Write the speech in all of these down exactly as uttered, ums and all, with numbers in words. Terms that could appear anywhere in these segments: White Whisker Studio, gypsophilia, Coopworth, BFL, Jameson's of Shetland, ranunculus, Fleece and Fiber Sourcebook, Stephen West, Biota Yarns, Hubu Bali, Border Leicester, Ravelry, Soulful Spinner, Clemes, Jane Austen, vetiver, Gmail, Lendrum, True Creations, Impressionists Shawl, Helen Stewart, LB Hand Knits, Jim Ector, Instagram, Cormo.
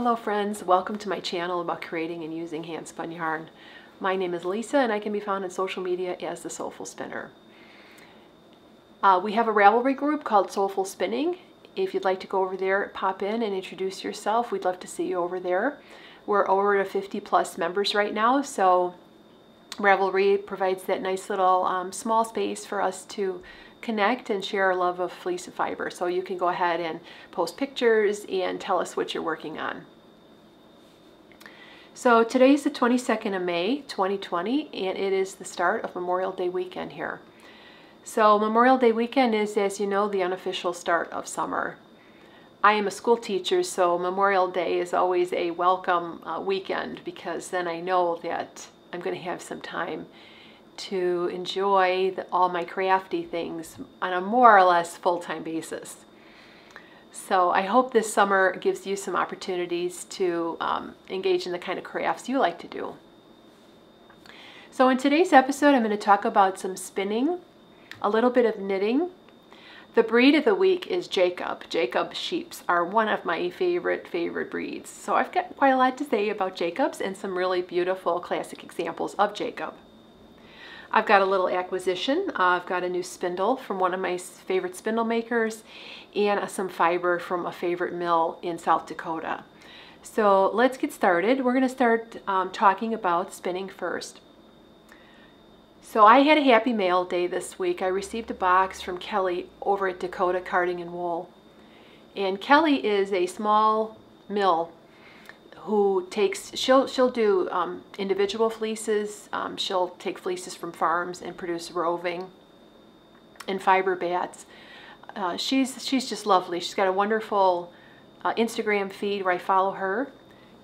Hello friends, welcome to my channel about creating and using hand-spun yarn. My name is Lisa and I can be found on social media as the Soulful Spinner. Uh, we have a Ravelry group called Soulful Spinning. If you'd like to go over there, pop in and introduce yourself. We'd love to see you over there. We're over to fifty plus members right now, so Ravelry provides that nice little um, small space for us to connect and share our love of fleece and fiber. So you can go ahead and post pictures and tell us what you're working on. So today is the twenty-second of May twenty twenty and it is the start of Memorial Day weekend here. So Memorial Day weekend is, as you know, the unofficial start of summer. I am a school teacher, so Memorial Day is always a welcome uh, weekend, because then I know that I'm going to have some time to enjoy the, all my crafty things on a more or less full-time basis. So I hope this summer gives you some opportunities to um, engage in the kind of crafts you like to do. So in today's episode, I'm going to talk about some spinning, a little bit of knitting. The breed of the week is Jacob. Jacob sheeps are one of my favorite, favorite breeds. So I've got quite a lot to say about Jacobs and some really beautiful classic examples of Jacob. I've got a little acquisition. Uh, I've got a new spindle from one of my favorite spindle makers and uh, some fiber from a favorite mill in South Dakota. So let's get started. We're going to start um, talking about spinning first. So I had a happy mail day this week. I received a box from Kelly over at Dakota Carding and Wool. And Kelly is a small mill who takes, she'll, she'll do um, individual fleeces. Um, she'll take fleeces from farms and produce roving and fiber bats. Uh, she's, she's just lovely. She's got a wonderful uh, Instagram feed where I follow her.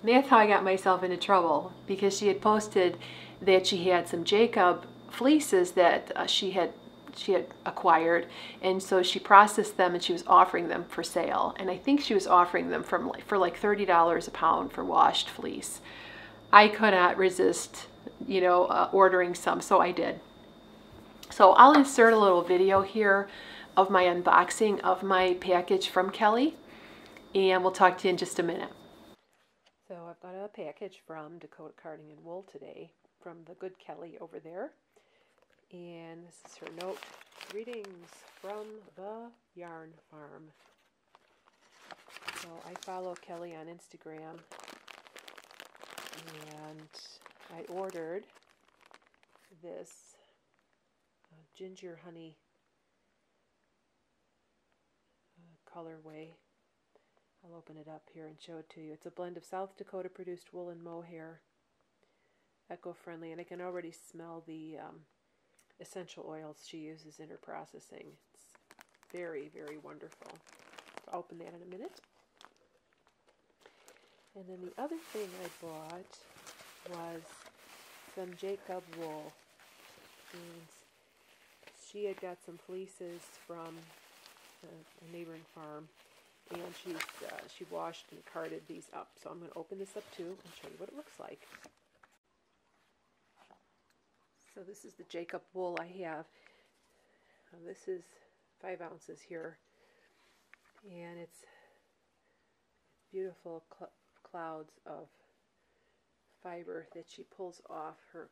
And that's how I got myself into trouble, because she had posted that she had some Jacob fleeces that uh, she had she had acquired, and so she processed them and she was offering them for sale, and I think she was offering them from like, for like thirty dollars a pound for washed fleece. I could not resist, you know, uh, ordering some, so I did. So I'll insert a little video here of my unboxing of my package from Kelly, and we'll talk to you in just a minute. So I've got a package from Dakota Carding and Wool today from the good Kelly over there. And this is her note. Greetings from the yarn farm. So I follow Kelly on Instagram, and I ordered this uh, ginger honey uh, colorway. I'll open it up here and show it to you. It's a blend of South Dakota produced wool and mohair, eco-friendly, and I can already smell the um, essential oils she uses in her processing. It's very, very wonderful. I'll open that in a minute. And then the other thing I bought was some Jacob wool. And she had got some fleeces from a neighboring farm, and she's, uh, she washed and carded these up. So I'm going to open this up too and show you what it looks like. So this is the Jacob wool I have. Now this is five ounces here, and it's beautiful cl clouds of fiber that she pulls off her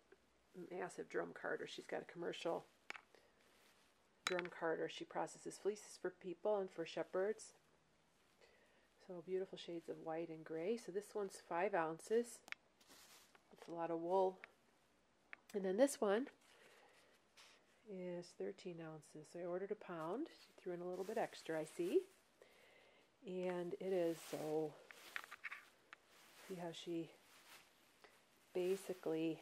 massive drum carder. She's got a commercial drum carder. She processes fleeces for people and for shepherds. So beautiful shades of white and gray. So this one's five ounces. It's a lot of wool. And then this one is thirteen ounces. So I ordered a pound. She threw in a little bit extra, I see. And it is so, see how she basically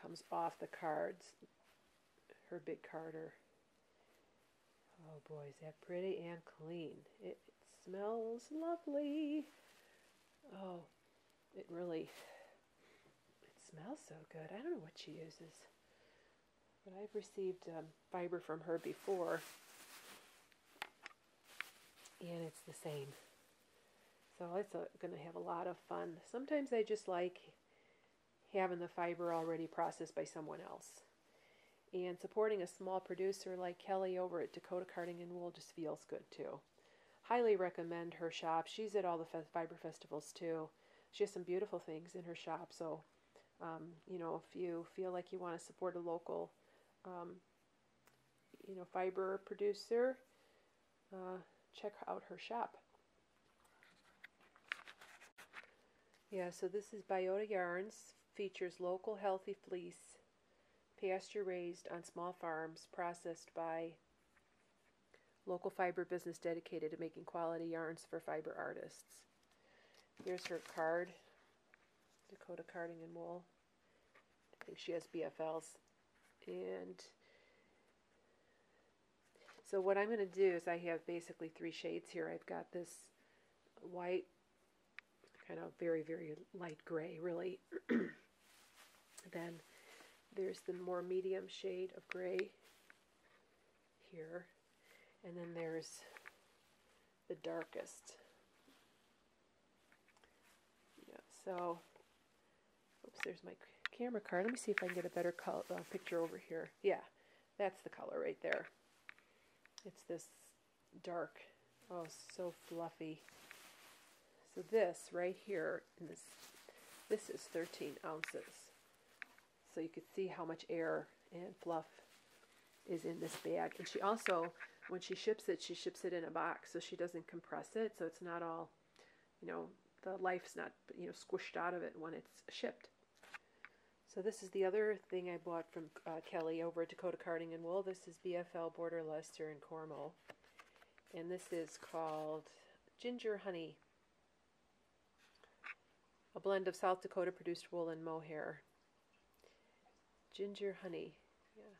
comes off the cards, her big carder. Oh boy, is that pretty and clean. It, it smells lovely. Oh, it really smells so good. I don't know what she uses, but I've received um, fiber from her before, and it's the same. So it's going to have a lot of fun. Sometimes I just like having the fiber already processed by someone else, and supporting a small producer like Kelly over at Dakota Carding and Wool just feels good too. highly recommend her shop. She's at all the fe fiber festivals too. She has some beautiful things in her shop. So, um, you know, if you feel like you want to support a local, um, you know, fiber producer, uh, check out her shop. Yeah, so this is Biota Yarns, features local healthy fleece, pasture raised on small farms, processed by local fiber business dedicated to making quality yarns for fiber artists. Here's her card, Dakota Carding and Wool. I think she has B F Ls. And so what I'm going to do is I have basically three shades here. I've got this white, kind of very, very light gray, really. Then there's the more medium shade of gray here. And then there's the darkest. Yeah, so, oops, there's my camera card. Let me see if I can get a better color, uh, picture over here. Yeah, that's the color right there. It's this dark, oh, so fluffy. So this right here, in this, this is thirteen ounces. So you can see how much air and fluff is in this bag. And she also, when she ships it, she ships it in a box, so she doesn't compress it. So it's not all, you know, the life's not, you know, squished out of it when it's shipped. So this is the other thing I bought from uh, Kelly over at Dakota Carding and Wool. This is B F L Border Lester and Cormo. And this is called Ginger Honey, a blend of South Dakota produced wool and mohair. Ginger Honey. Yeah,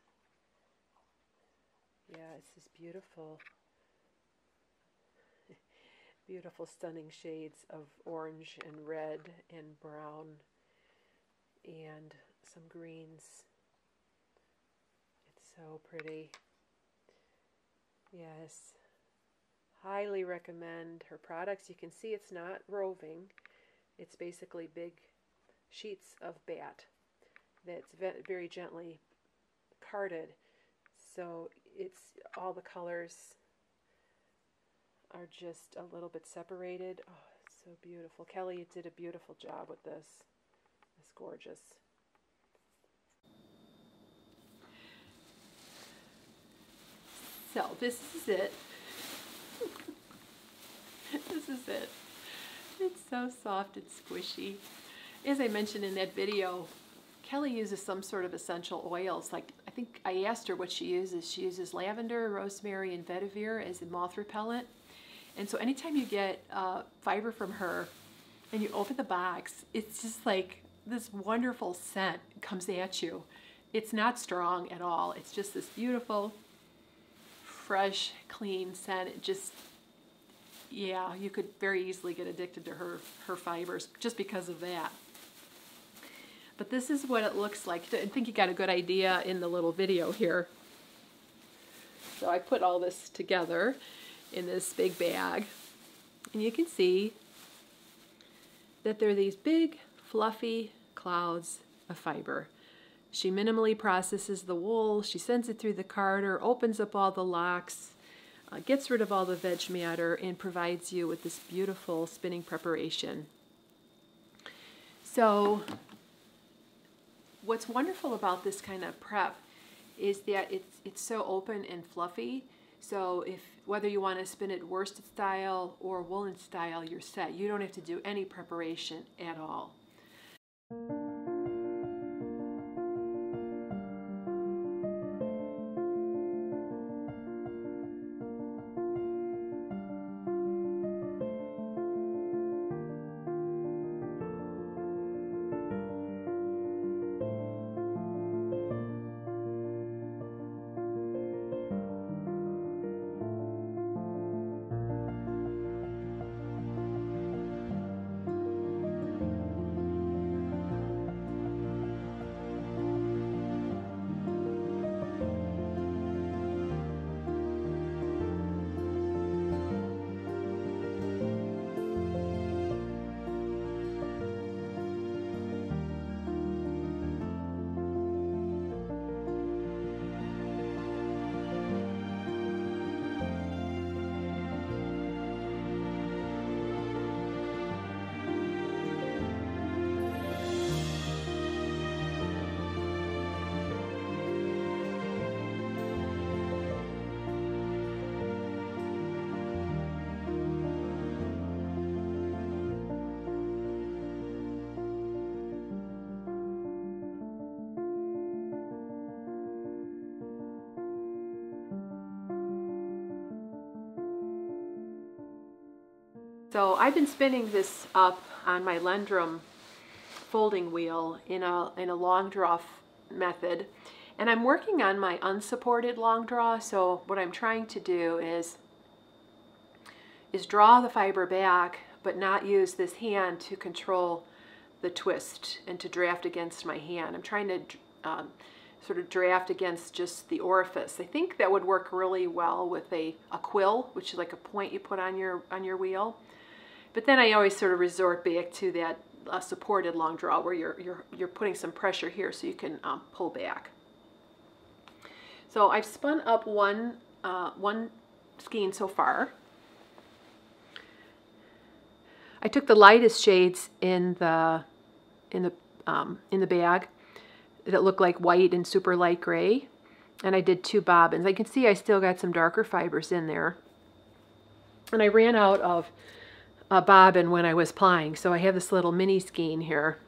yeah, it's this beautiful, beautiful, stunning shades of orange and red and brown and some greens. It's so pretty. Yes, highly recommend her products. You can see it's not roving. It's basically big sheets of bat that's very gently carded. So it's all the colors are just a little bit separated. Oh, it's so beautiful. Kelly did a beautiful job with this. It's gorgeous. So this is it. This is it. It's so soft and squishy. As I mentioned in that video, Kelly uses some sort of essential oils. Like, I think I asked her what she uses. She uses lavender, rosemary, and vetiver as a moth repellent. And so anytime you get uh, fiber from her and you open the box, it's just like this wonderful scent comes at you. It's not strong at all. It's just this beautiful, fresh, clean scent. It just, yeah, you could very easily get addicted to her, her fibers just because of that. But this is what it looks like. I think you got a good idea in the little video here. So I put all this together in this big bag. And you can see that they're these big, fluffy clouds of fiber. She minimally processes the wool. She sends it through the carder, opens up all the locks, Uh, gets rid of all the veg matter, and provides you with this beautiful spinning preparation. So what's wonderful about this kind of prep is that it's, it's so open and fluffy. So if whether you want to spin it worsted style or woolen style, you're set. You don't have to do any preparation at all. So I've been spinning this up on my Lendrum folding wheel in a, in a long draw method, and I'm working on my unsupported long draw. So what I'm trying to do is, is draw the fiber back, but not use this hand to control the twist and to draft against my hand. I'm trying to um, sort of draft against just the orifice. I think that would work really well with a, a quill, which is like a point you put on your on your wheel. But then I always sort of resort back to that uh, supported long draw where you're, you're, you're putting some pressure here so you can um, pull back. So I've spun up one, uh, one skein so far. I took the lightest shades in the in the um, in the bag that looked like white and super light gray, and I did two bobbins. I can see I still got some darker fibers in there, and I ran out of a bobbin when I was plying, so I have this little mini skein here.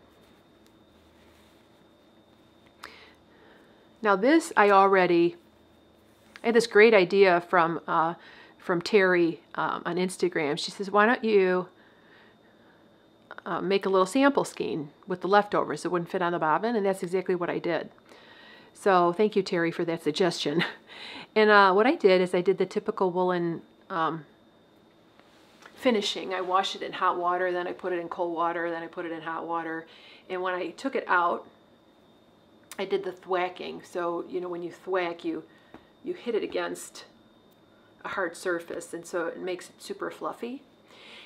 Now this I already I had this great idea from uh, from Terry um, on Instagram. She says, "Why don't you?" Uh, make a little sample skein with the leftovers. It wouldn't fit on the bobbin, and that's exactly what I did. So thank you, Terry, for that suggestion. And uh, what I did is I did the typical woolen um, finishing. I washed it in hot water, then I put it in cold water, then I put it in hot water. And when I took it out, I did the thwacking. So, you know, when you thwack, you, you hit it against a hard surface, and so it makes it super fluffy.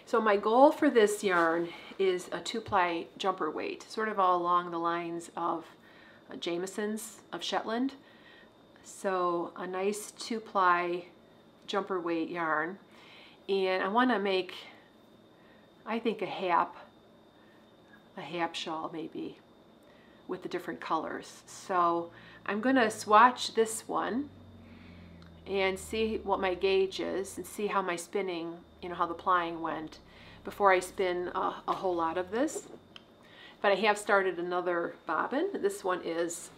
So my goal for this yarn is a two-ply jumper weight, sort of all along the lines of Jameson's of Shetland. So a nice two-ply jumper weight yarn. And I want to make, I think, a hap, a hap shawl maybe, with the different colors. So I'm going to swatch this one and see what my gauge is and see how my spinning, you know, how the plying went before I spin a, a whole lot of this. But I have started another bobbin. This one is,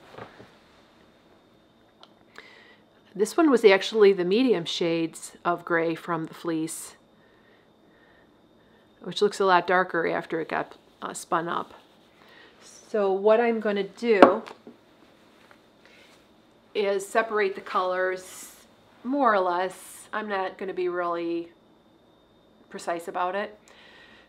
this one was actually the medium shades of gray from the fleece, which looks a lot darker after it got uh, spun up. So what I'm going to do is separate the colors more or less. I'm not going to be really precise about it,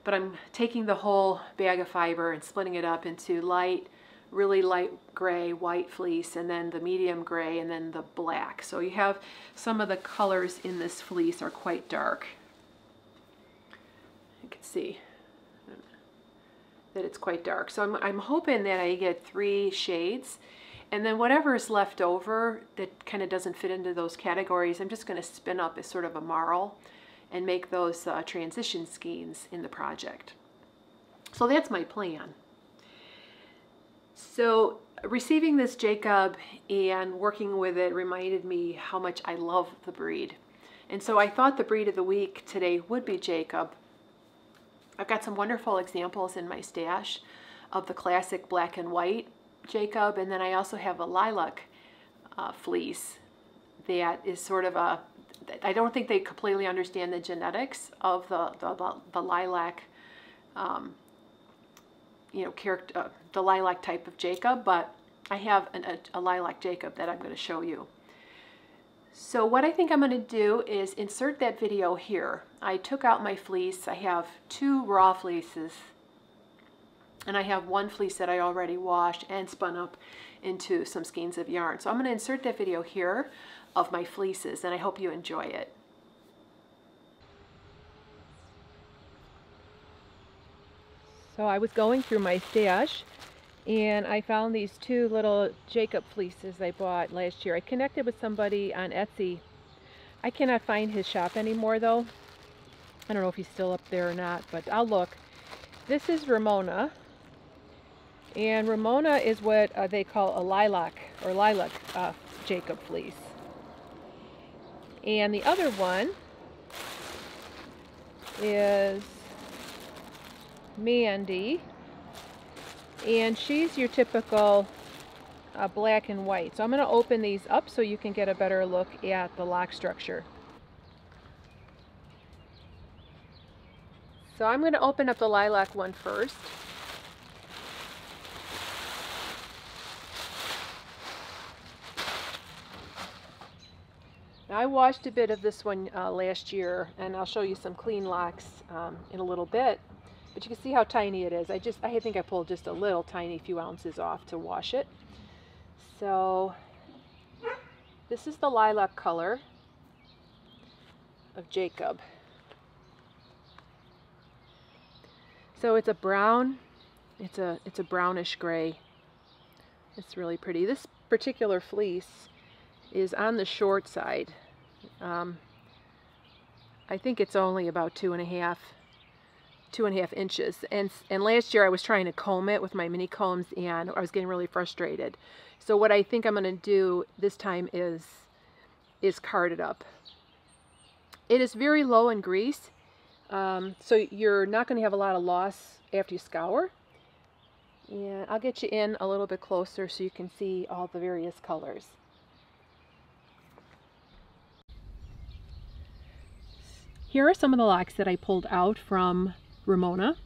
but I'm taking the whole bag of fiber and splitting it up into light, really light gray, white fleece, and then the medium gray, and then the black. So you have some of the colors in this fleece are quite dark. You can see that it's quite dark. So I'm, I'm hoping that I get three shades, and then whatever is left over that kind of doesn't fit into those categories, I'm just going to spin up as sort of a marl and make those uh, transition skeins in the project. So that's my plan. So receiving this Jacob and working with it reminded me how much I love the breed. And so I thought the breed of the week today would be Jacob. I've got some wonderful examples in my stash of the classic black and white Jacob, and then I also have a lilac uh, fleece that is sort of a, I don't think they completely understand the genetics of the the, the, the lilac, um, you know, character, uh, the lilac type of Jacob, but I have an, a, a lilac Jacob that I'm going to show you. So what I think I'm going to do is insert that video here. I took out my fleece. I have two raw fleeces, and I have one fleece that I already washed and spun up into some skeins of yarn. So I'm going to insert that video here of my fleeces, and I hope you enjoy it. So I was going through my stash, and I found these two little Jacob fleeces I bought last year. I connected with somebody on Etsy. I cannot find his shop anymore, though. I don't know if he's still up there or not, but I'll look. This is Ramona, and Ramona is what uh, they call a lilac or lilac uh, Jacob fleece. And the other one is Mandy, and she's your typical uh, black and white. So I'm going to open these up so you can get a better look at the lock structure. So I'm going to open up the lilac one first. I washed a bit of this one uh, last year, and I'll show you some clean locks um, in a little bit, but you can see how tiny it is. I just, I think I pulled just a little tiny few ounces off to wash it. So this is the lilac color of Jacob. So it's a brown, it's a, it's a brownish gray. It's really pretty. This particular fleece is on the short side. Um, I think it's only about two and a half, two and a half inches. And, and last year I was trying to comb it with my mini combs and I was getting really frustrated. So what I think I'm gonna do this time is, is card it up. It is very low in grease, um, so you're not gonna have a lot of loss after you scour. And I'll get you in a little bit closer so you can see all the various colors. Here are some of the locks that I pulled out from Ramona,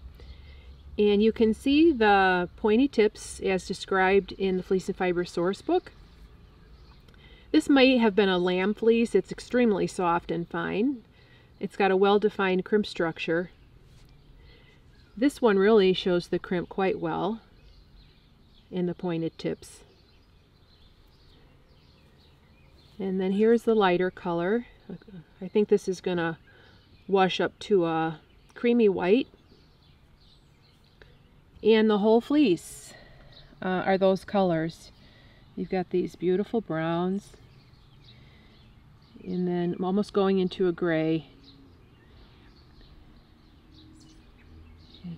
and you can see the pointy tips as described in the Fleece and Fiber Sourcebook. This might have been a lamb fleece. It's extremely soft and fine. It's got a well-defined crimp structure. This one really shows the crimp quite well in the pointed tips. And then here's the lighter color. I think this is gonna wash up to a creamy white. And the whole fleece uh, are those colors. You've got these beautiful browns, and then almost going into a gray.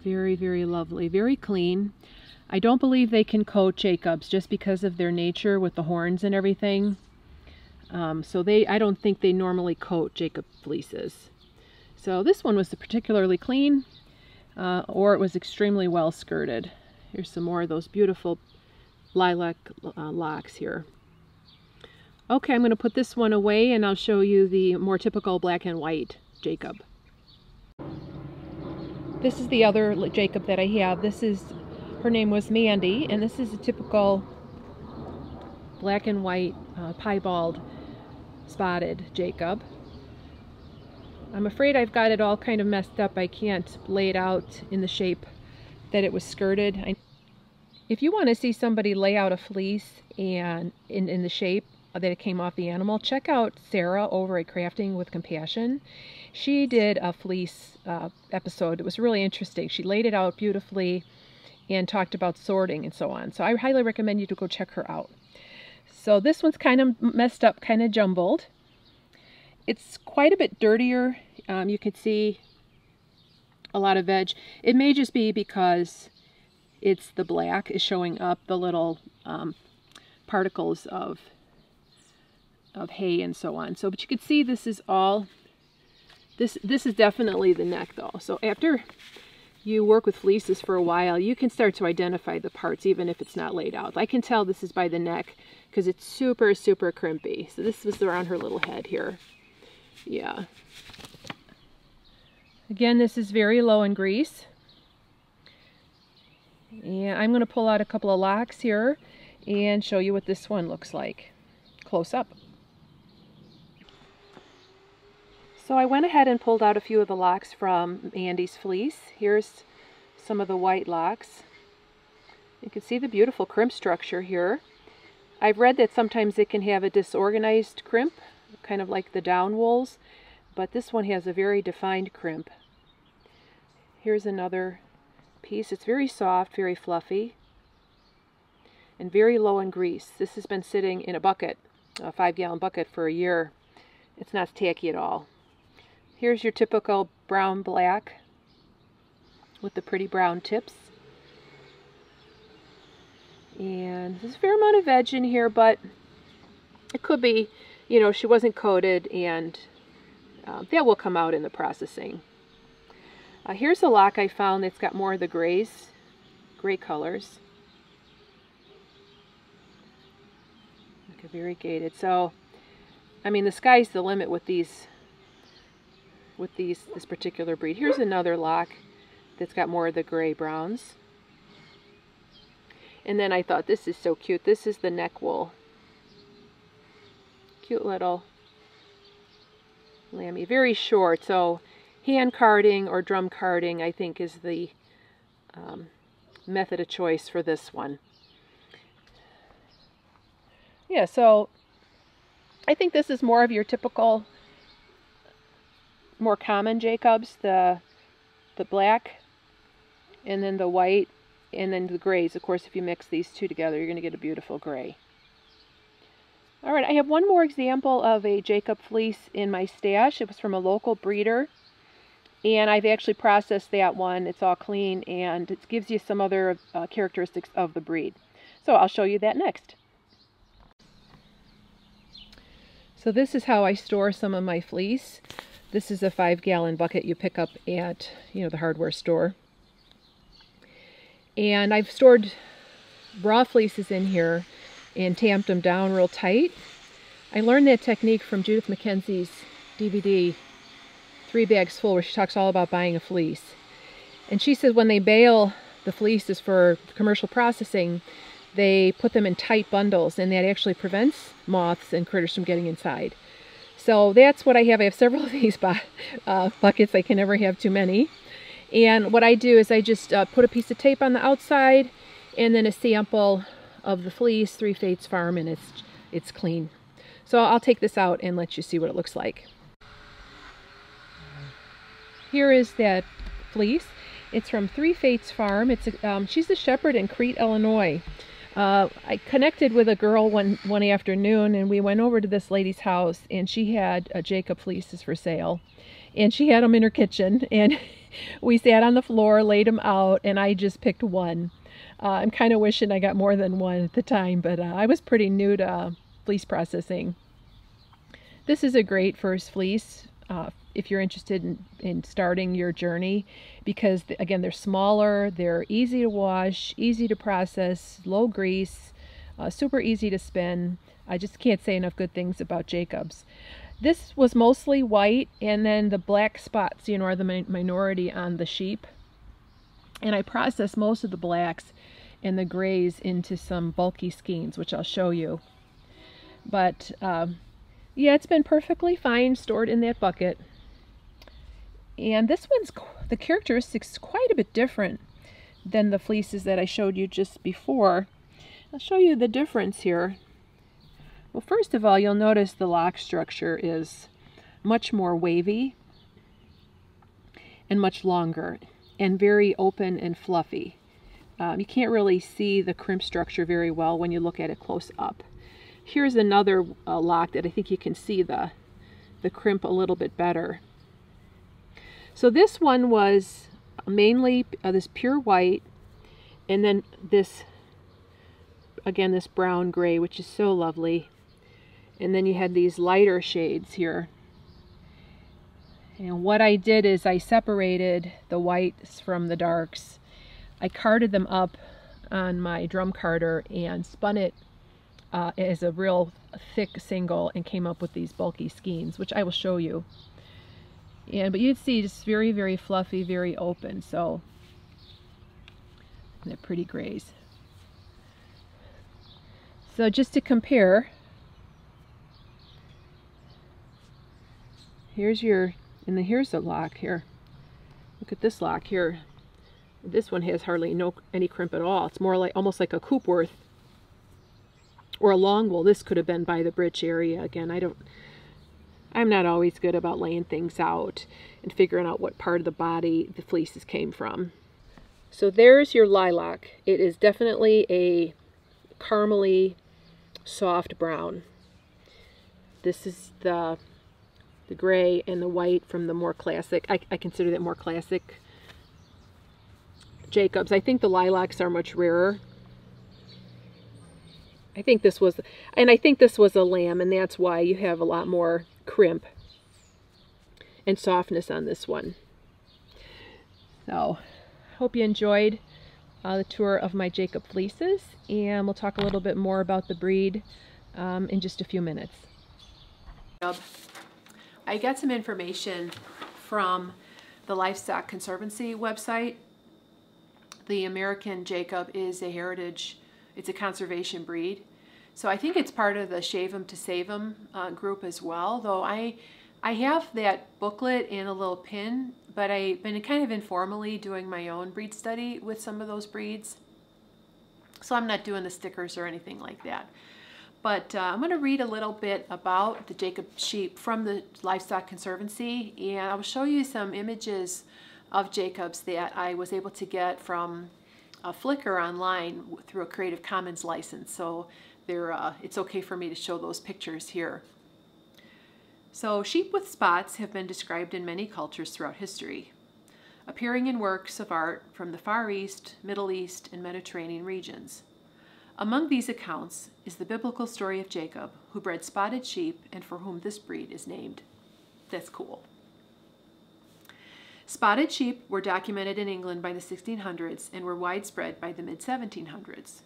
Very, very lovely, very clean. I don't believe they can coat Jacobs just because of their nature with the horns and everything. Um, so they, I don't think they normally coat Jacob fleeces. So this one was particularly clean, uh, or it was extremely well skirted. Here's some more of those beautiful lilac uh, locks here. Okay, I'm going to put this one away and I'll show you the more typical black and white Jacob. This is the other Jacob that I have. This is, her name was Mandy, and this is a typical black and white uh, piebald spotted Jacob. I'm afraid I've got it all kind of messed up. I can't lay it out in the shape that it was skirted. I If you want to see somebody lay out a fleece and in, in the shape that it came off the animal, check out Sarah over at Crafting with Compassion. She did a fleece uh, episode. It was really interesting. She laid it out beautifully and talked about sorting and so on. So I highly recommend you to go check her out. So this one's kind of messed up, kind of jumbled. It's quite a bit dirtier. Um, you can see a lot of veg. It may just be because it's the black is showing up, the little um, particles of of hay and so on. So, but you can see this is all, this this is definitely the neck though. So after you work with fleeces for a while, you can start to identify the parts even if it's not laid out. I can tell this is by the neck because it's super, super crimpy. So this was around her little head here. Yeah. Again, this is very low in grease. And I'm going to pull out a couple of locks here and show you what this one looks like close up. So I went ahead and pulled out a few of the locks from Andy's fleece. Here's some of the white locks. You can see the beautiful crimp structure here. I've read that sometimes it can have a disorganized crimp, kind of like the down wools, but this one has a very defined crimp. Here's another piece. It's very soft, very fluffy, and very low in grease. This has been sitting in a bucket, a five gallon bucket, for a year. It's not tacky at all. Here's your typical brown black with the pretty brown tips. And there's a fair amount of veg in here, but it could be, you know, she wasn't coated, and uh, that will come out in the processing. Uh, here's a lock I found that's got more of the grays, gray colors. Like a variegated. So, I mean, the sky's the limit with these, with these, this particular breed. Here's another lock. that's got more of the gray browns. And then I thought, this is so cute. This is the neck wool. Cute little lammy. Very short, so hand carding or drum carding, I think, is the um, method of choice for this one. Yeah, so I think this is more of your typical, more common Jacobs, the the black and then the white and then the grays. Of course, if you mix these two together, you're going to get a beautiful gray. All right, I have one more example of a Jacob fleece in my stash. It was from a local breeder, and I've actually processed that one. It's all clean, and it gives you some other uh, characteristics of the breed. So I'll show you that next. So this is how I store some of my fleece. This is a five-gallon bucket you pick up at, you know, the hardware store. And I've stored raw fleeces in here and tamped them down real tight. I learned that technique from Judith McKenzie's D V D, Three Bags Full, where she talks all about buying a fleece. And she says when they bale the fleeces for commercial processing, they put them in tight bundles, and that actually prevents moths and critters from getting inside. So that's what I have. I have several of these uh, buckets. I can never have too many. And what I do is I just uh, put a piece of tape on the outside and then a sample of the fleece, Three Fates Farm, and it's, it's clean. So I'll take this out and let you see what it looks like. Here is that fleece. It's from Three Fates Farm. It's a, um, she's a shepherd in Crete, Illinois. Uh, I connected with a girl one, one afternoon, and we went over to this lady's house, and she had a Jacob fleeces for sale. And she had them in her kitchen, and we sat on the floor, laid them out, and I just picked one. Uh, I'm kind of wishing I got more than one at the time, but uh, I was pretty new to uh, fleece processing. This is a great first fleece uh, if you're interested in, in starting your journey, because again, they're smaller, they're easy to wash, easy to process, low grease, uh, super easy to spin. I just can't say enough good things about Jacobs. This was mostly white, and then the black spots, you know, are the mi minority on the sheep. And I processed most of the blacks and the grays into some bulky skeins, which I'll show you. But um, yeah, it's been perfectly fine stored in that bucket. And this one's, the characteristics quite a bit different than the fleeces that I showed you just before. I'll show you the difference here. Well, first of all, you'll notice the lock structure is much more wavy and much longer and very open and fluffy. Um, you can't really see the crimp structure very well when you look at it close up. Here's another uh, lock that I think you can see the, the crimp a little bit better. So this one was mainly uh, this pure white, and then this, again, this brown gray, which is so lovely. And then you had these lighter shades here. And what I did is I separated the whites from the darks. I carded them up on my drum carder and spun it uh, as a real thick single and came up with these bulky skeins, which I will show you. And but you'd see just very, very fluffy, very open. So, and they're pretty grays. So just to compare, here's your, and then here's the lock here. Look at this lock here. This one has hardly no any crimp at all. It's more like almost like a Coopworth or a long wool. This could have been by the bridge area again. I don't. I'm not always good about laying things out and figuring out what part of the body the fleeces came from. So there's your lilac. It is definitely a caramely soft brown. This is the, the gray and the white from the more classic. I, I consider that more classic Jacobs. I think the lilacs are much rarer. I think this was, and I think this was a lamb, and that's why you have a lot more crimp and softness on this one. So, hope you enjoyed uh, the tour of my Jacob fleeces, and we'll talk a little bit more about the breed um, in just a few minutes. I got some information from the Livestock Conservancy website the American Jacob is a heritage, it's a conservation breed. So I think it's part of the Shave 'em to Save 'em uh, group as well, though I, I have that booklet and a little pin, but I've been kind of informally doing my own breed study with some of those breeds. So I'm not doing the stickers or anything like that. But uh, I'm going to read a little bit about the Jacob sheep from the Livestock Conservancy, and I'll show you some images of Jacobs that I was able to get from a Flickr online through a Creative Commons license. So they're, uh, it's okay for me to show those pictures here. So sheep with spots have been described in many cultures throughout history, appearing in works of art from the Far East, Middle East, and Mediterranean regions. Among these accounts is the biblical story of Jacob, who bred spotted sheep and for whom this breed is named. That's cool. Spotted sheep were documented in England by the sixteen hundreds and were widespread by the mid seventeen hundreds.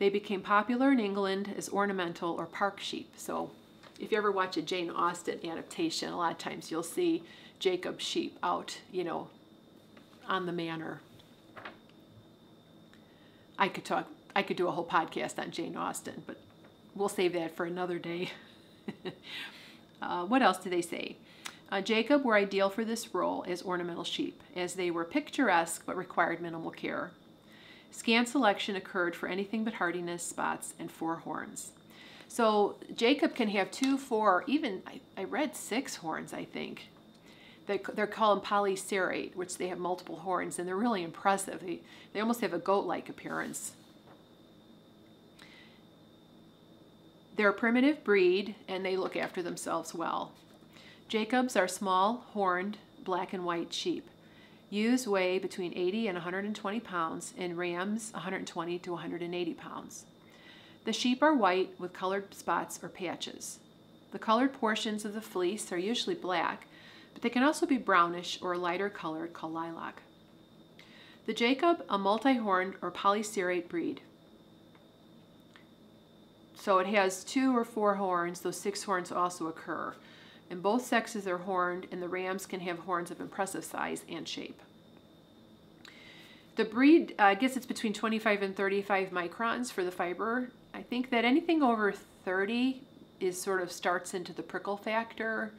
They became popular in England as ornamental or park sheep. So if you ever watch a Jane Austen adaptation, a lot of times you'll see Jacob sheep out, you know, on the manor. I could talk, I could do a whole podcast on Jane Austen, but we'll save that for another day. uh, what else do they say? Uh, Jacob were ideal for this role as ornamental sheep, as they were picturesque but required minimal care. Scant selection occurred for anything but hardiness, spots, and four horns. So Jacob can have two, four, even, I, I read six horns, I think. They, they're called polycerate, which they have multiple horns, and they're really impressive. They, they almost have a goat-like appearance. They're a primitive breed, and they look after themselves well. Jacobs are small, horned, black and white sheep. Ewes weigh between eighty and one hundred twenty pounds, and rams one hundred twenty to one hundred eighty pounds. The sheep are white with colored spots or patches. The colored portions of the fleece are usually black, but they can also be brownish or a lighter colored called lilac. The Jacob, a multi-horned or polycerate breed. So it has two or four horns, though six horns also occur. And both sexes are horned, and the rams can have horns of impressive size and shape. The breed, uh, I guess it's between twenty-five and thirty-five microns for the fiber. I think that anything over thirty is sort of starts into the prickle factor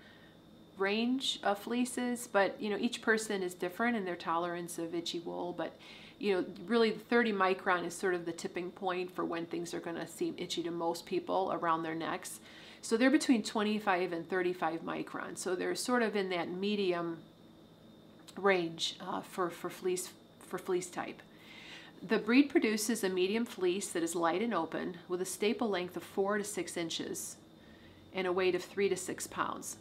range of fleeces, but you know, each person is different in their tolerance of itchy wool, but you know, really the thirty micron is sort of the tipping point for when things are gonna seem itchy to most people around their necks. So they're between twenty-five and thirty-five microns. So they're sort of in that medium range uh, for, for, fleece, for fleece type. The breed produces a medium fleece that is light and open with a staple length of four to six inches and a weight of three to six pounds.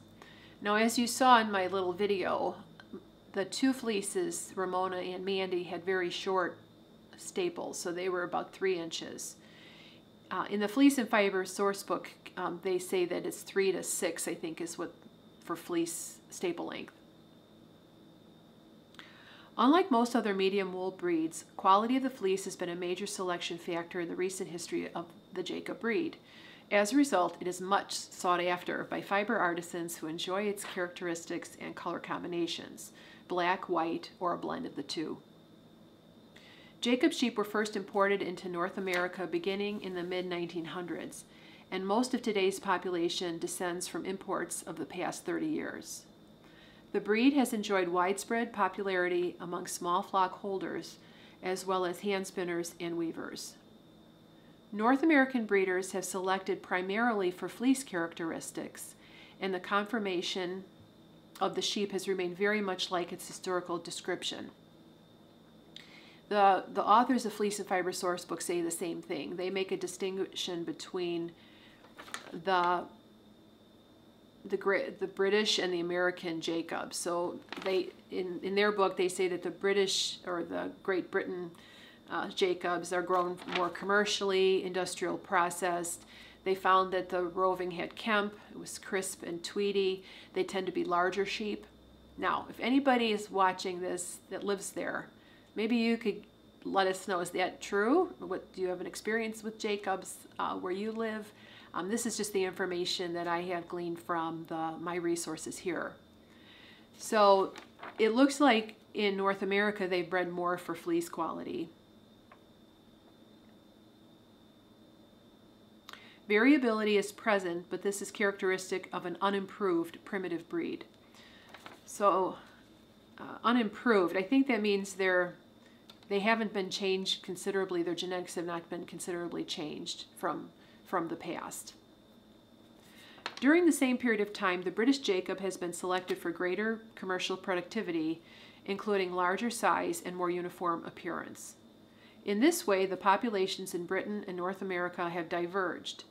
Now, as you saw in my little video, the two fleeces, Ramona and Mandy, had very short staples, so they were about three inches. Uh, in the Fleece and Fiber Sourcebook, um, they say that it's three to six, I think, is what for fleece staple length. Unlike most other medium wool breeds, quality of the fleece has been a major selection factor in the recent history of the Jacob breed. As a result, it is much sought after by fiber artisans who enjoy its characteristics and color combinations, black, white, or a blend of the two. Jacob sheep were first imported into North America beginning in the mid nineteen hundreds, and most of today's population descends from imports of the past thirty years. The breed has enjoyed widespread popularity among small flock holders, as well as hand spinners and weavers. North American breeders have selected primarily for fleece characteristics, and the conformation of the sheep has remained very much like its historical description. The, the authors of Fleece and Fiber Sourcebook say the same thing. They make a distinction between the, the, the British and the American Jacob. So they, in, in their book, they say that the British or the Great Britain Uh, Jacobs are grown more commercially, industrial processed. They found that the roving had Kemp, it was crisp and tweedy. They tend to be larger sheep. Now, if anybody is watching this that lives there, maybe you could let us know, is that true? What, do you have an experience with Jacobs uh, where you live? Um, this is just the information that I have gleaned from the, my resources here. So it looks like in North America, they've bred more for fleece quality. Variability is present, but this is characteristic of an unimproved primitive breed. So uh, unimproved, I think that means they're, they haven't been changed considerably. Their genetics have not been considerably changed from, from the past. During the same period of time, the British Jacob has been selected for greater commercial productivity, including larger size and more uniform appearance. In this way, the populations in Britain and North America have diverged.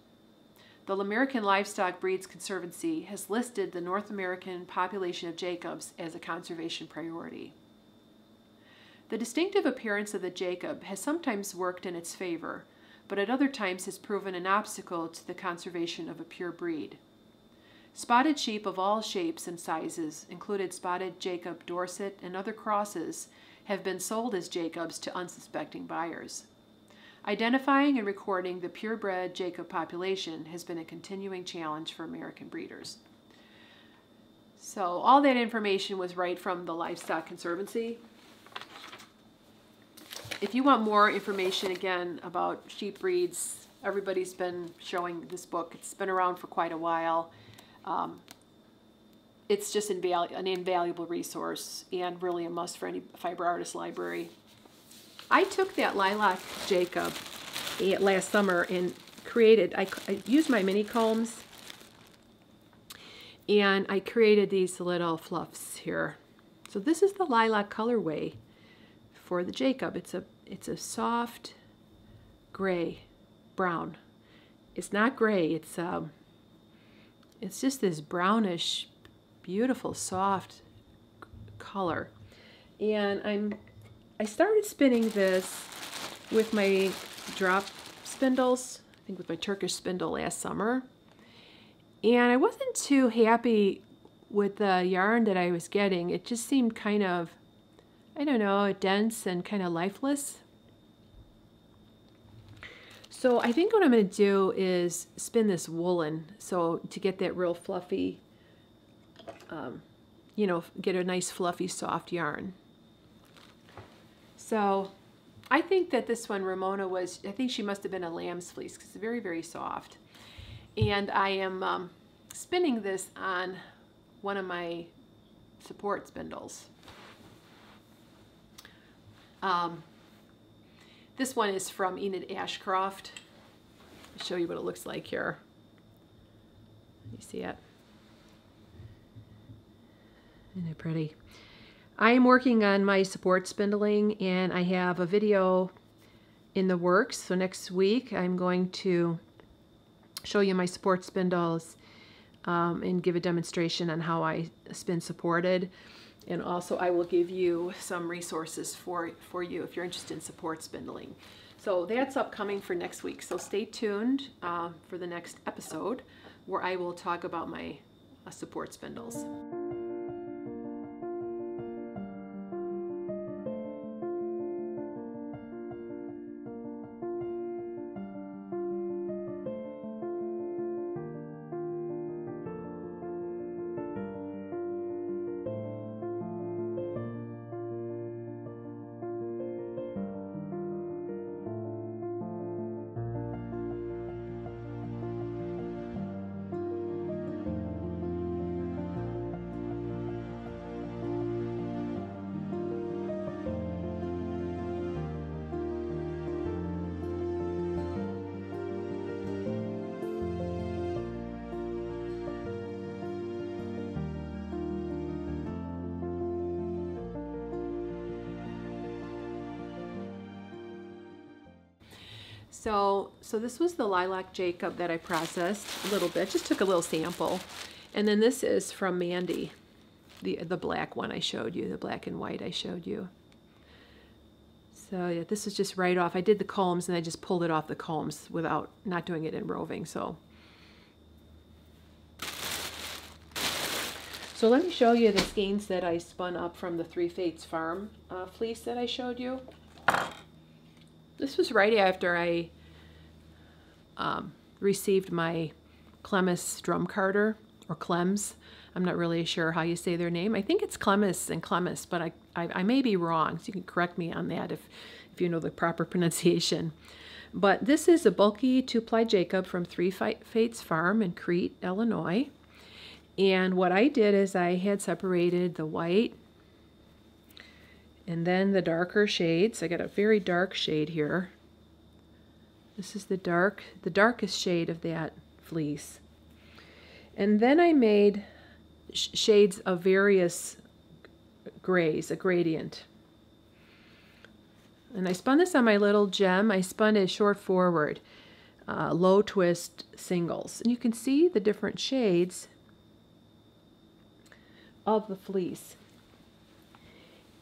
The American Livestock Breeds Conservancy has listed the North American population of Jacobs as a conservation priority. The distinctive appearance of the Jacob has sometimes worked in its favor, but at other times has proven an obstacle to the conservation of a pure breed. Spotted sheep of all shapes and sizes, including Spotted Jacob, Dorset, and other crosses, have been sold as Jacobs to unsuspecting buyers. Identifying and recording the purebred Jacob population has been a continuing challenge for American breeders. So all that information was right from the Livestock Conservancy. If you want more information, again, about sheep breeds, everybody's been showing this book. It's been around for quite a while. Um, it's just invalu- an invaluable resource and really a must for any fiber artist library. I took that lilac Jacob last summer and created, I, I used my mini combs and I created these little fluffs here. So this is the lilac colorway for the Jacob. It's a, it's a soft gray, brown. It's not gray, it's, um, it's just this brownish, beautiful, soft color. And I'm, I started spinning this with my drop spindles, I think with my Turkish spindle last summer. And I wasn't too happy with the yarn that I was getting. It just seemed kind of, I don't know, dense and kind of lifeless. So I think what I'm going to do is spin this woolen, so to get that real fluffy, um, you know, get a nice fluffy soft yarn. So I think that this one, Ramona, was, I think she must have been a lamb's fleece because it's very, very soft. And I am um, spinning this on one of my support spindles. Um, this one is from Enid Ashcroft. I'll show you what it looks like here. You see it? Isn't it pretty? I am working on my support spindling and I have a video in the works. So next week I'm going to show you my support spindles um, and give a demonstration on how I spin supported. And also I will give you some resources for, for you if you're interested in support spindling. So that's upcoming for next week. So stay tuned uh, for the next episode where I will talk about my uh, support spindles. So, so this was the lilac Jacob that I processed a little bit, just took a little sample. And then this is from Mandy, the, the black one I showed you, the black and white I showed you. So yeah, this is just right off. I did the combs and I just pulled it off the combs without, not doing it in roving, so. So let me show you the skeins that I spun up from the Three Fates Farm uh, fleece that I showed you. This was right after I um, received my Clemes drum carder or Clemes. I'm not really sure how you say their name. I think it's Clemes and Clemes, but I, I, I may be wrong, so you can correct me on that if, if you know the proper pronunciation. But this is a bulky two-ply Jacob from Three Fates Farm in Crete, Illinois. And what I did is I had separated the white and then the darker shades. I got a very dark shade here. This is the dark, the darkest shade of that fleece. And then I made sh shades of various grays, a gradient. And I spun this on my little gem. I spun it short forward, uh, low twist singles. And you can see the different shades of the fleece.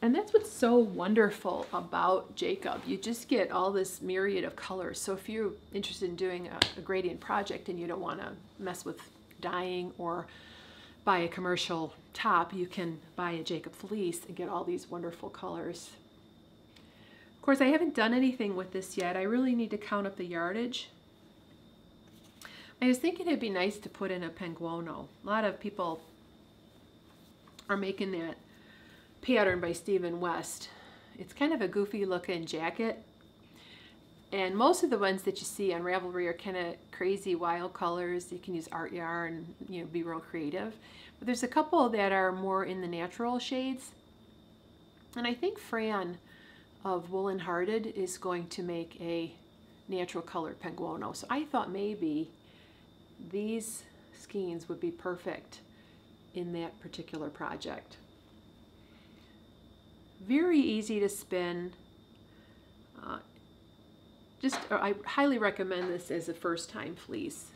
And that's what's so wonderful about Jacob. You just get all this myriad of colors. So if you're interested in doing a, a gradient project and you don't want to mess with dyeing or buy a commercial top, you can buy a Jacob fleece and get all these wonderful colors. Of course, I haven't done anything with this yet. I really need to count up the yardage. I was thinking it'd be nice to put in a penguono. A lot of people are making that pattern by Stephen West. It's kind of a goofy looking jacket, and most of the ones that you see on Ravelry are kind of crazy wild colors. You can use art yarn, you know, be real creative, but there's a couple that are more in the natural shades, and I think Fran of Woolen Hearted is going to make a natural color penguono, so I thought maybe these skeins would be perfect in that particular project. Very easy to spin. Uh, just, I highly recommend this as a first-time fleece.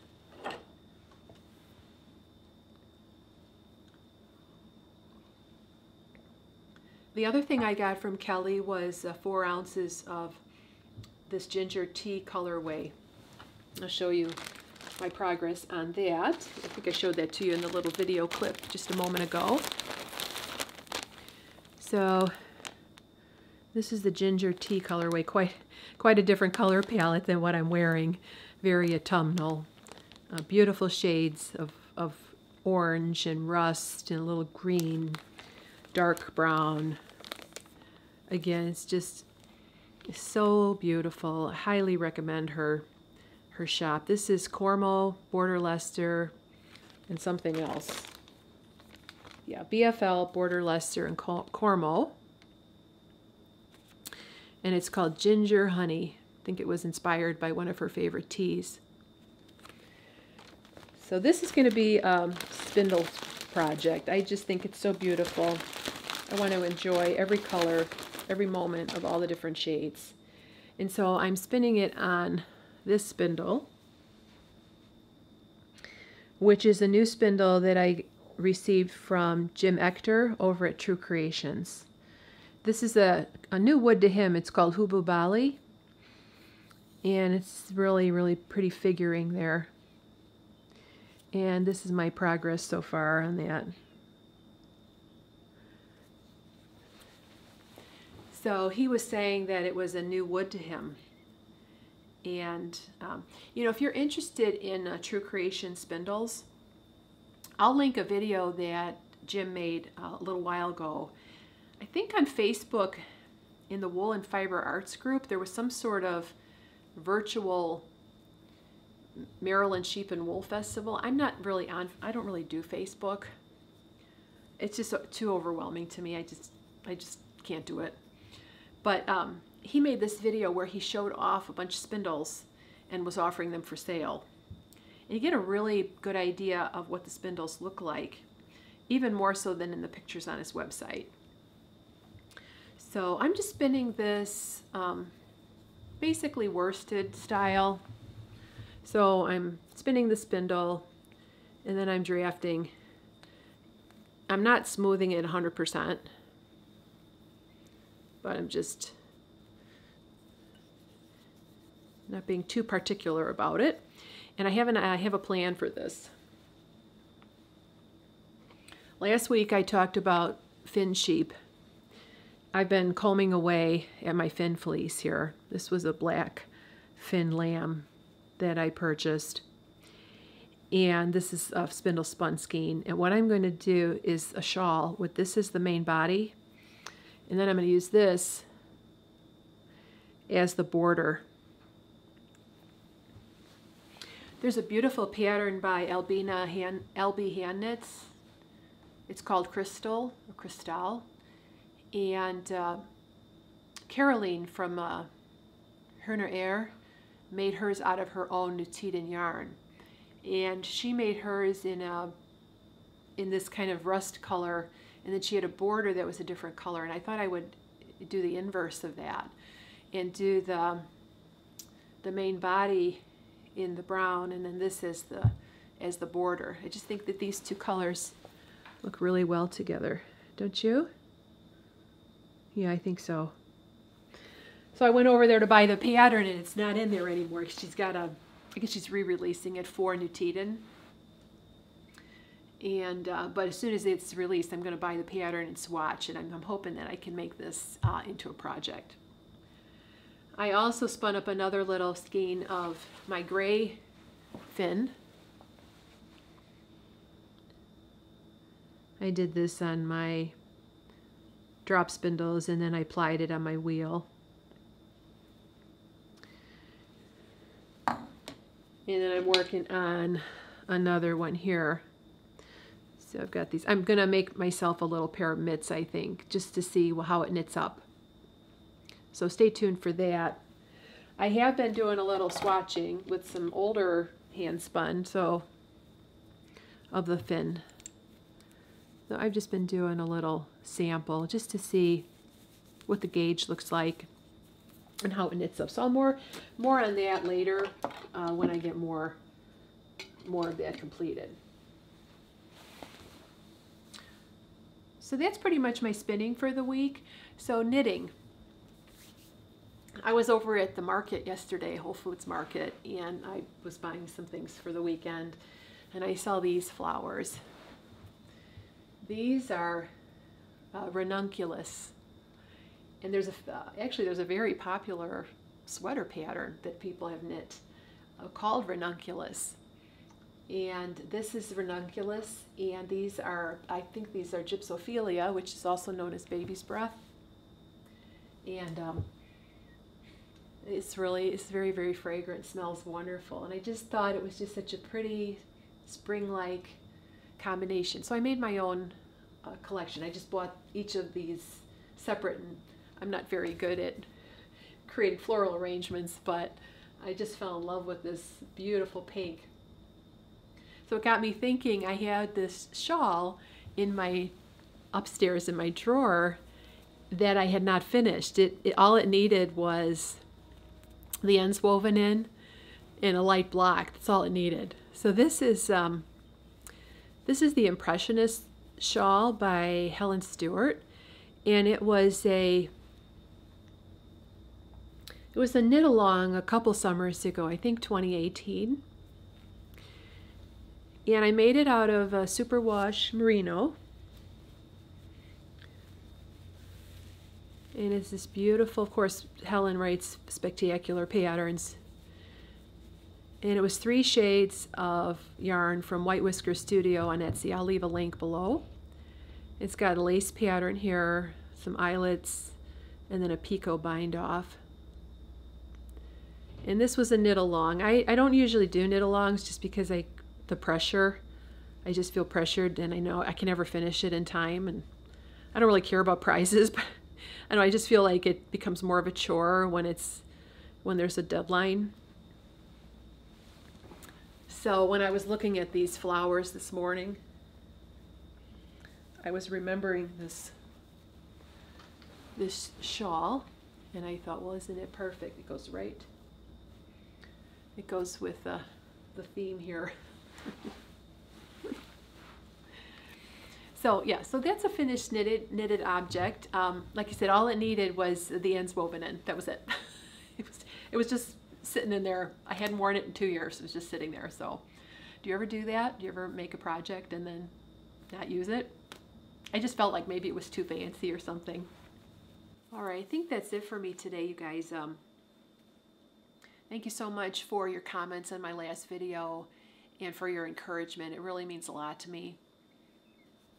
The other thing I got from Kelly was uh, four ounces of this ginger tea colorway. I'll show you my progress on that. I think I showed that to you in the little video clip just a moment ago. So this is the ginger tea colorway, quite quite a different color palette than what I'm wearing. Very autumnal, uh, beautiful shades of, of orange and rust and a little green, dark brown. Again, it's just so beautiful. I highly recommend her, her shop. This is Cormo, Border Leicester, and something else. Yeah, B F L, Border Leicester, and Cormo. And it's called Ginger Honey. I think it was inspired by one of her favorite teas. So this is going to be a spindle project. I just think it's so beautiful. I want to enjoy every color, every moment of all the different shades. And so I'm spinning it on this spindle, which is a new spindle that I received from Jim Ector over at True Creations. This is a, a new wood to him. It's called Hubu Bali, and it's really, really pretty figuring there. And this is my progress so far on that. So he was saying that it was a new wood to him. And, um, you know, if you're interested in uh, True Creation spindles, I'll link a video that Jim made uh, a little while ago. I think on Facebook, in the Wool and Fiber Arts group, there was some sort of virtual Maryland Sheep and Wool Festival. I'm not really on, I don't really do Facebook. It's just too overwhelming to me. I just, I just can't do it. But um, he made this video where he showed off a bunch of spindles and was offering them for sale. And you get a really good idea of what the spindles look like, even more so than in the pictures on his website. So I'm just spinning this um, basically worsted style. So I'm spinning the spindle and then I'm drafting. I'm not smoothing it one hundred percent, but I'm just not being too particular about it. And I have, an, I have a plan for this. Last week I talked about fin sheep. I've been combing away at my fin fleece here. This was a black fin lamb that I purchased. and this is a spindle spun skein. And what I'm going to do is a shawl with this as the main body, and then I'm going to use this as the border. There's a beautiful pattern by Albina Han, L B Hand Knits. It's called Crystal, or Cristal, and uh, Caroline from uh, Herna Air made hers out of her own Nuteedan yarn, and she made hers in a in this kind of rust color, and then she had a border that was a different color. And I thought I would do the inverse of that and do the the main body in the brown, and then this as the as the border. I just think that these two colors look really well together, don't you? Yeah, I think so. So I went over there to buy the pattern, and it's not in there anymore. She's got a, I guess she's re-releasing it for Nuteedan. And uh, but as soon as it's released, I'm going to buy the pattern and swatch, and I'm, I'm hoping that I can make this uh, into a project. I also spun up another little skein of my gray fin. I did this on my drop spindles, and then I plied it on my wheel. And then I'm working on another one here. So I've got these. I'm going to make myself a little pair of mitts, I think, just to see how it knits up. So stay tuned for that. I have been doing a little swatching with some older hand spun, so of the fin. So I've just been doing a little sample just to see what the gauge looks like and how it knits up. So I'll more more on that later uh, when I get more more of that completed. So that's pretty much my spinning for the week. So knitting. I was over at the market yesterday, Whole Foods Market, and I was buying some things for the weekend, and I saw these flowers. These are uh, ranunculus. And there's a, uh, actually there's a very popular sweater pattern that people have knit uh, called ranunculus. And this is ranunculus, and these are, I think these are gypsophilia, which is also known as baby's breath. And um, it's really, it's very, very fragrant, smells wonderful. And I just thought it was just such a pretty spring-like combination. So I made my own uh, collection. I just bought each of these separate, and I'm not very good at creating floral arrangements, but I just fell in love with this beautiful pink. So it got me thinking. I had this shawl in my upstairs in my drawer that I had not finished. It, it all it needed was the ends woven in and a light block. That's all it needed. So this is um, this is the Impressionists Shawl by Helen Stewart, and it was a It was a knit along a couple summers ago, I think twenty eighteen. And I made it out of a superwash merino. And it's this beautiful, of course, Helen writes spectacular patterns. And it was three shades of yarn from White Whisker Studio on Etsy. I'll leave a link below. It's got a lace pattern here, some eyelets, and then a picot bind off. And this was a knit along. I, I don't usually do knit alongs just because I, the pressure, I just feel pressured, and I know I can never finish it in time, and I don't really care about prizes, but I know I just feel like it becomes more of a chore when it's, when there's a deadline. So when I was looking at these flowers this morning, I was remembering this, this shawl, and I thought, well, isn't it perfect? It goes right. It goes with uh, the theme here. So yeah, so that's a finished knitted knitted object. Um, like I said, all it needed was the ends woven in. That was it. it was it was just sitting in there. I hadn't worn it in two years. It was just sitting there. So, do you ever do that? Do you ever make a project and then not use it? I just felt like maybe it was too fancy or something. All right, I think that's it for me today, you guys. Um, Thank you so much for your comments on my last video, and for your encouragement. It really means a lot to me.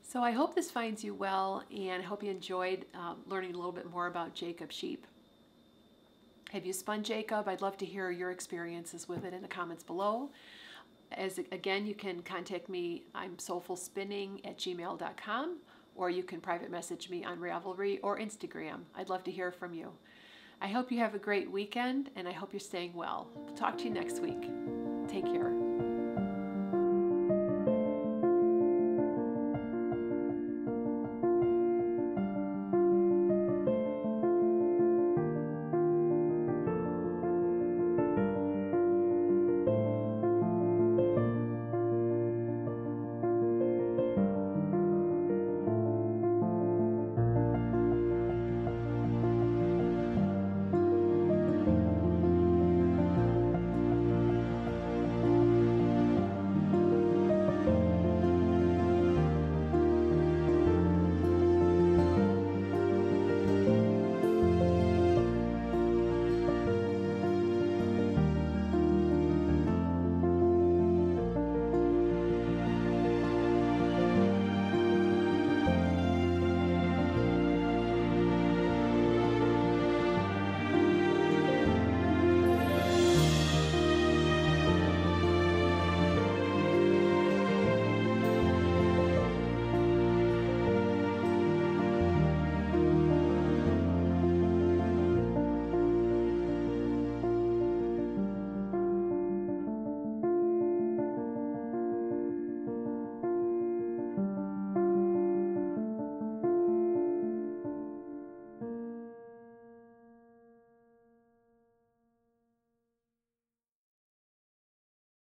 So I hope this finds you well, and I hope you enjoyed uh, learning a little bit more about Jacob sheep. Have you spun Jacob? I'd love to hear your experiences with it in the comments below. As again, you can contact me, I'm soulful spinning at gmail dot com, or you can private message me on Ravelry or Instagram. I'd love to hear from you. I hope you have a great weekend, and I hope you're staying well. Talk to you next week. Take care.